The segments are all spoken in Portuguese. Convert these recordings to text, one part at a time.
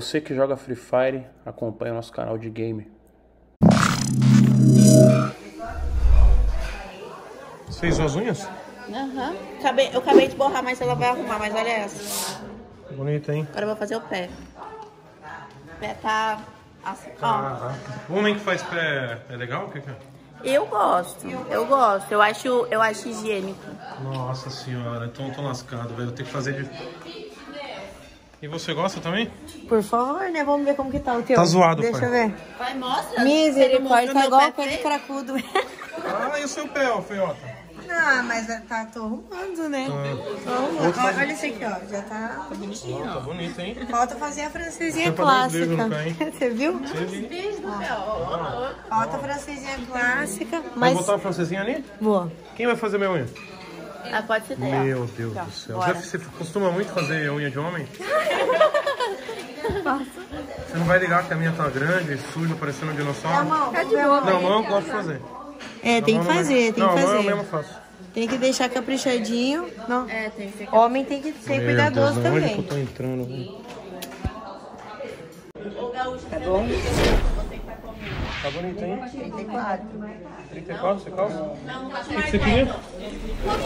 Você que joga Free Fire, acompanha o nosso canal de game. Você fez suas unhas? Aham. Eu acabei de borrar, mas ela vai arrumar. Mas olha essa. Bonita, hein? Agora eu vou fazer o pé. O pé tá assim, ó. O homem que faz pé é legal? O que que é? Eu gosto, eu acho higiênico. Nossa senhora, então eu tô lascado, velho. Eu tenho que fazer de... E você gosta também? Por favor, né? Vamos ver como que tá o teu. Tá zoado, pai. Deixa eu ver. Vai, mostra. Misericórdia, tá igual pé de cracudo. Ah, e o seu pé, ó, feiota? Não, mas tá, tô arrumando, né? Tá. Arrumando. Olha isso aqui, ó. Já tá bonitinho. Tá bonito, hein? Falta fazer a francesinha clássica. Você viu? Falta a francesinha clássica. Vai botar a francesinha ali? Boa. Quem vai fazer minha unha? Ah, pode ser dela. Meu Deus do céu. Você costuma muito fazer unha de homem? Você não vai ligar que a minha tá grande, suja, parecendo um dinossauro? Não, mão eu gosto de fazer. É, tem que fazer, tem que fazer. Não, eu mesmo faço. Tem que deixar caprichadinho. Não. É, tem que ser. Homem tem que ser cuidadoso também. Onde que eu tô entrando, velho? Tá bom? Tá bonito, hein? 34. 34, você calça? O que você queria?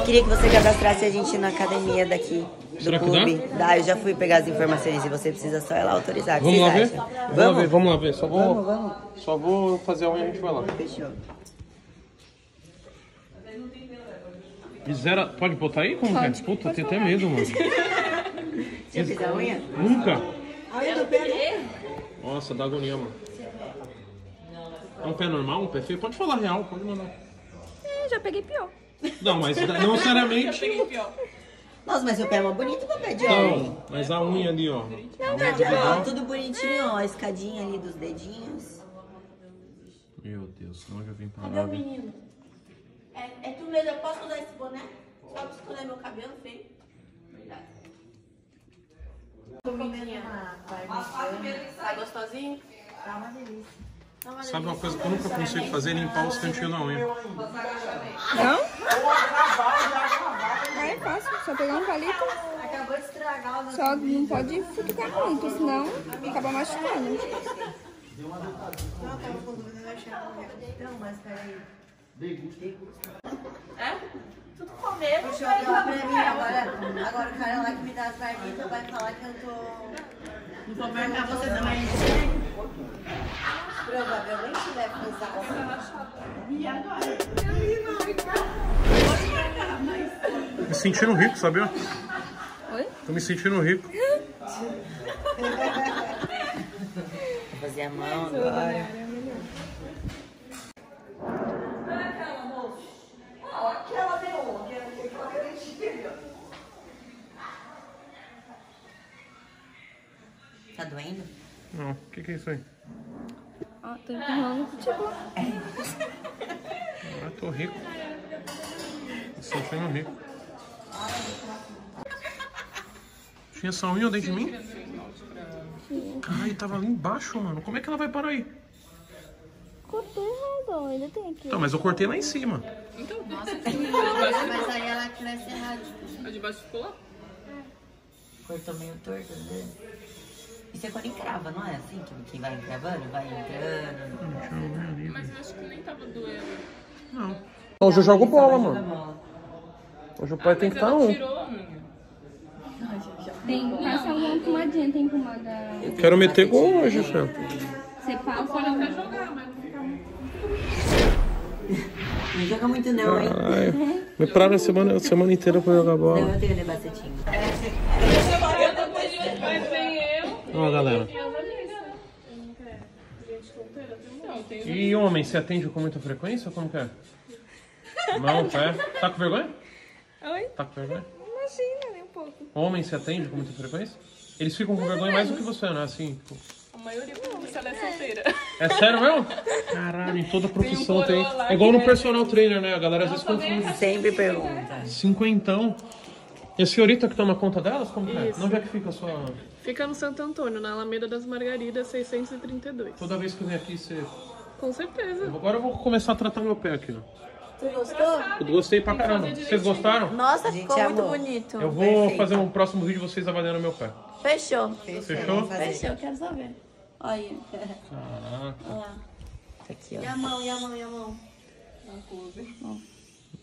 Queria que você cadastrasse a gente na academia daqui do clube. Dá, eu já fui pegar as informações e você precisa só ir lá autorizar. Vamos lá ver? Vamos lá ver. Só vou fazer a unha e a gente vai lá. Fechou. Zero, pode botar aí? Como que é? Puta, tem até medo, mano. Você já fez a unha? Nunca. A unha do pé? Nossa, dá agonia, mano. É um pé normal, um pé feio? Pode falar real, pode mandar. É, já peguei pior. Não, mas não seriamente. Nossa, mas o pé é mó bonito pra pé de homem. Não, mas a unha ali, ó. Não, tá de boa, tudo bonitinho, ó. A escadinha ali dos dedinhos. Meu Deus, onde eu vim parar? Cadê o menino? É tu mesmo, eu posso usar esse boné? Só pra esconder meu cabelo feio. Obrigada. Tô comendo tá gostosinho? Tá uma delícia. Sabe uma coisa que eu nunca consigo fazer? Limpar os cantinhos da unha. Não? É fácil, só pegar um palito. Acabou de estragar. Só não pode futucar muito, senão acaba machucando. Não, tava com dúvida, eu achei que não, mas peraí. É? Tudo comer, vou jogar pra mim agora. Agora o cara lá que me dá as marmitas vai falar que eu tô... Não vou marcar você também. Provavelmente deve usar. E agora? Tô me sentindo rico, sabia? Oi? Tô me sentindo rico. Vou fazer a mão agora. Tá doendo? Não. O que é isso aí? Ah, tô empurrando futebol. Ah, tô rico. Tô sentindo rico. Tinha essa unha dentro de mim? Ai, tava ali embaixo, mano. Como é que ela vai parar aí? Cortei errado, ainda tem aqui. Então, mas eu cortei lá em cima. Então, nossa, mas aí ela cresce errado. A de baixo ficou lá? Cortou meio torto, né? Isso é quando encrava, não é assim? Que vai encravando, vai entrando. Mas eu acho que nem tava doendo. Não. Hoje eu jogo bola, mano. Hoje o pai tem que estar um. Tem, passa uma pomadinha, tem pomada. Eu quero meter gol hoje, Fê. Você passa pra jogar, mas não fica muito. Não joga muito não, hein? Me pararam a semana inteira pra jogar bola. Não, eu tenho ele bacetinho. Ó, galera. E homem, você atende com muita frequência ou como que é? Não, pé. Tá com vergonha? Oi? Tá com vergonha? Imagina, nem um pouco. Homem, você atende com muita frequência? Eles ficam com vergonha mais do que você, né? Assim, tipo... A maioria deles, ela é solteira. É sério mesmo? Caralho, em toda profissão tem. É igual no personal trainer, né? A galera às vezes confunde. Sempre pergunta. 50ão. E a senhorita que toma conta delas, como que é? Onde é que fica a sua... Fica no Santo Antônio, na Alameda das Margaridas, 632. Toda vez que eu venho aqui, você... Com certeza. Agora eu vou começar a tratar meu pé aqui, ó. Tu gostou? Eu gostei pra caramba. Vocês gostaram? Nossa, gente, ficou muito bonito. Eu vou fazer um próximo vídeo de vocês avaliando meu pé. Fechou. Fechou? Fechou, eu quero saber. Olha. Caraca. Olha lá. Tá aqui, ó. E a mão, e a mão, e a mão.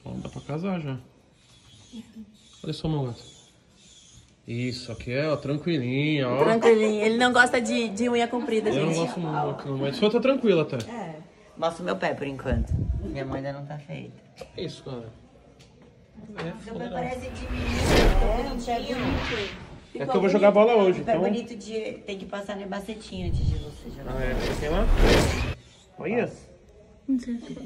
Bom, dá pra casar já. Olha só, meu gato. Isso, aqui é, ó, tranquilinha, ó. Tranquilinha. Ele não gosta de unha comprida, gente. Eu não gosto muito, mas só tá tranquila até. É. Mostra o meu pé por enquanto. Minha mãe ainda não tá feita. É isso, cara. Meu pé parece de é que eu vou jogar bola hoje, então. É bonito de... Tem que passar no bacetinho antes de você jogar. Ah, é? Você tem lá? Olha isso. Não sei.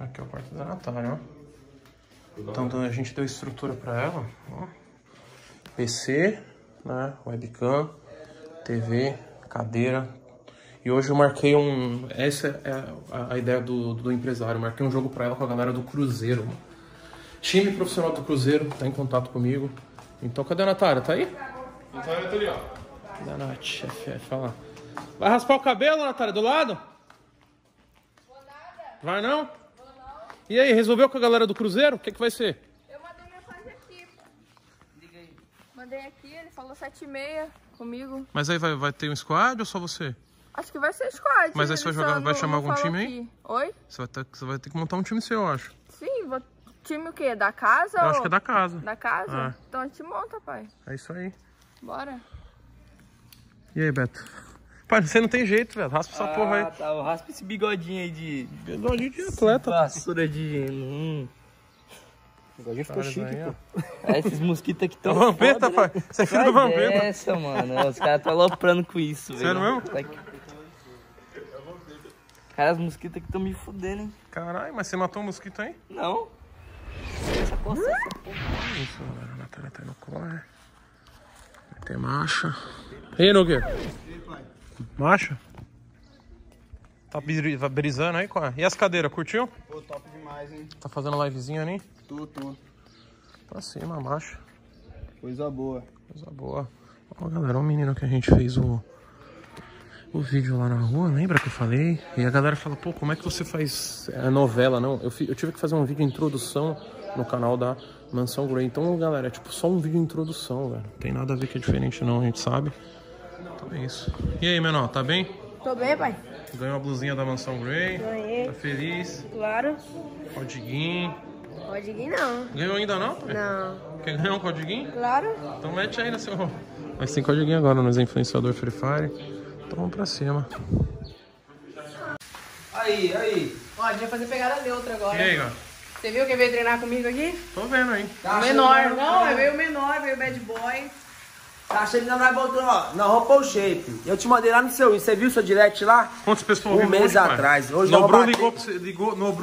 Aqui é o quarto da Natália, ó. Então a gente deu estrutura para ela, ó. PC, né, webcam, TV, cadeira. E hoje eu marquei um... Essa é a ideia do empresário. Eu marquei um jogo para ela com a galera do Cruzeiro. Mano. Time profissional do Cruzeiro tá em contato comigo. Então cadê a Natália? Tá aí? Natália tá ali, ó. Da Nath, fala. Vai raspar o cabelo, Natália, do lado? Vou nada. Vai não? E aí, resolveu com a galera do Cruzeiro? O que vai ser? Eu mandei mensagem aqui. Liga aí. Mandei aqui, ele falou 7h30 comigo. Mas aí vai ter um squad ou só você? Acho que vai ser squad. Mas aí você vai chamar algum time aí? Oi? Você vai ter que montar um time seu, eu acho. Sim, time o quê? Da casa? Eu acho que é da casa. Da casa? Ah. Então a gente monta, pai. É isso aí. Bora. E aí, Beto? Pai, você não tem jeito, velho. Raspa essa porra aí. Tá, raspa esse bigodinho aí de... Bigodinho de atleta. Vassoura de... Bigodinho ficou chique, aí, pô. É, esses mosquitos aqui tão... É o Vampeta, pai. Isso aqui é o Vampeta. Essa, mano. Os caras tão aloprando com isso, velho. Sério mesmo? Tá aqui. Cara, os mosquitos aqui tão me fudendo, hein. Caralho, mas você matou um mosquito aí? Não. Essa porra, essa porra. Isso, galera. A Natália tá aí no corre. Tem Masha. E aí, Nogueiro? E aí, pai? Masha? Tá brisando aí, qual é? E as cadeiras, curtiu? Pô, top demais, hein? Tá fazendo livezinha ali? Tô. Pra cima, Masha. Coisa boa. Coisa boa. Ó, galera, o menino que a gente fez o vídeo lá na rua, lembra que eu falei? E a galera fala, pô, como é que você faz a novela, não? Eu tive que fazer um vídeo de introdução no canal da Mansão Grey. Então, galera, é tipo só um vídeo de introdução, velho. Não tem nada a ver que é diferente, não, a gente sabe. Então é isso. E aí, menor, tá bem? Tô bem, pai. Ganhou a blusinha da Mansão Grey? Ganhei. Tá feliz? Claro. Codiguinho. Codiguinho não. Ganhou ainda não, pai? Não. Quer ganhar um codiguinho? Claro. Então mete aí na seu... Mas tem codiguinho agora, nós é influenciador Free Fire. Então vamos pra cima. Aí. Ó, a gente vai fazer pegada neutra agora. E aí, ó. Você viu quem veio treinar comigo aqui? Tô vendo aí. Tá o menor. Não, veio o menor, veio o bad boy. Tá achando que não vai voltar, ó. Não, roupou o shape. Eu te mandei lá no seu. Você viu o seu direct lá? Quantas pessoas viram? Um mês atrás. Hoje não. O Bruno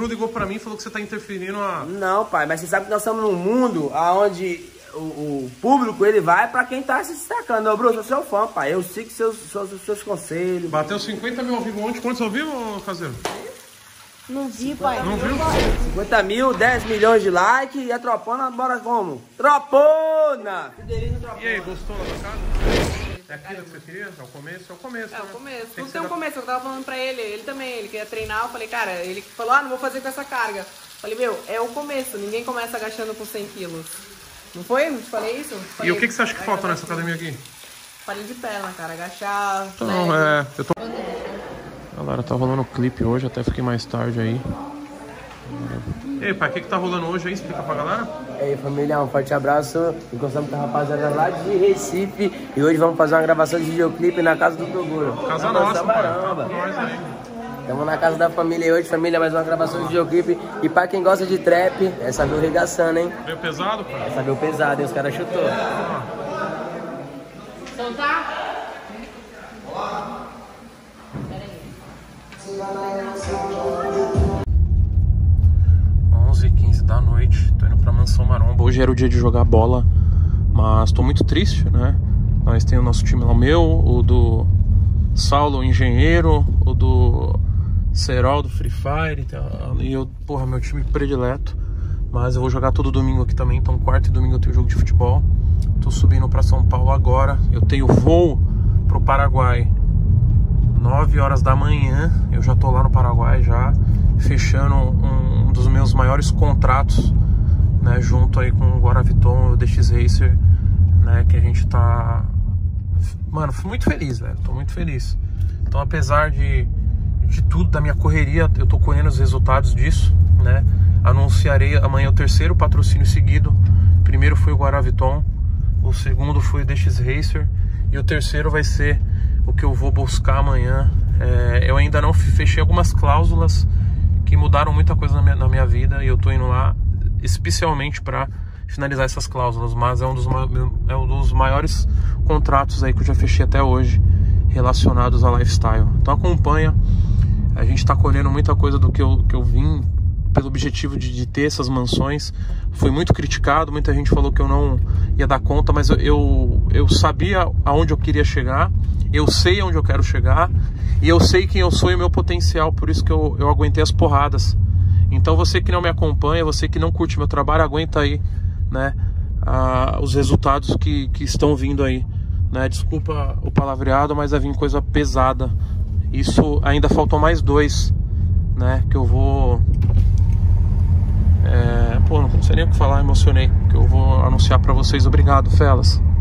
ligou pra mim e falou que você tá interferindo a... Não, pai, mas você sabe que nós estamos num mundo onde... O público, ele vai pra quem tá se destacando. Ô, Bruno, eu sou seu fã, pai. Eu sigo seus conselhos. Bateu 50 mil ao vivo ontem. Quantos ao vivo, Caseiro? Não vi, pai. Não viu? 50 mil, 10 milhões de likes. E a Tropona, bora como? Tropona! E aí, gostou da casa? É aquilo que você queria? É o começo? É o começo. É o começo. Tudo tem um começo. Eu tava falando pra ele. Ele também. Ele queria treinar. Eu falei, cara, ele falou, não vou fazer com essa carga. Eu falei, meu, é o começo. Ninguém começa agachando com 100 quilos. Não foi? Não te falei isso? Falei, e o que você acha que falta nessa academia aqui? Falei de perna, cara. Agachar... Então, eu tô... Galera, tá rolando clipe hoje. Até fiquei mais tarde aí. E aí, pai, o que tá rolando hoje aí? Explica pra galera. E aí, família, um forte abraço. Encontramos com a rapaziada lá de Recife. E hoje vamos fazer uma gravação de videoclipe na casa do Toguro. Casa nossa, Maromba. Estamos na casa da família hoje, família, mais uma gravação de videoclipe. E pra quem gosta de trap, essa veio regaçando, hein? Veio pesado, pai? Essa veio pesado, hein? Os caras chutou. Então tá? Pera aí. 11h15 da noite, tô indo pra Mansão Maromba. Hoje era o dia de jogar bola, mas tô muito triste, né? Nós temos o nosso time lá, o meu, o do Saulo, o engenheiro, o do... Serol do Free Fire e eu, porra, meu time predileto. Mas eu vou jogar todo domingo aqui também. Então quarta e domingo eu tenho jogo de futebol. Tô subindo pra São Paulo agora. Eu tenho voo pro Paraguai 9 horas da manhã. Eu já tô lá no Paraguai já. fechando um dos meus maiores contratos, né, junto aí com o Guaraviton e o DX Racer, né, que a gente tá... Mano, fui muito feliz, velho, tô muito feliz. Então, apesar de tudo, da minha correria, eu tô colhendo os resultados disso, né. Anunciarei amanhã o terceiro patrocínio seguido. O primeiro foi o Guaraviton, o segundo foi o DX Racer e o terceiro vai ser o que eu vou buscar amanhã. Eu ainda não fechei algumas cláusulas que mudaram muita coisa na minha vida, e eu tô indo lá especialmente para finalizar essas cláusulas, mas é um dos maiores contratos aí que eu já fechei até hoje relacionados a lifestyle. Então acompanha, a gente tá colhendo muita coisa do que eu vim pelo objetivo de ter essas mansões. Foi muito criticado, muita gente falou que eu não ia dar conta, mas eu sabia aonde eu queria chegar, eu sei aonde eu quero chegar e eu sei quem eu sou e o meu potencial, por isso que eu aguentei as porradas. Então você que não me acompanha, você que não curte meu trabalho, aguenta aí, né, os resultados que estão vindo aí, né? Desculpa o palavreado, mas vai vir coisa pesada. Isso ainda faltam mais dois, né, que eu vou... Pô, não sei nem o que falar, emocionei. Que eu vou anunciar pra vocês. Obrigado, felas.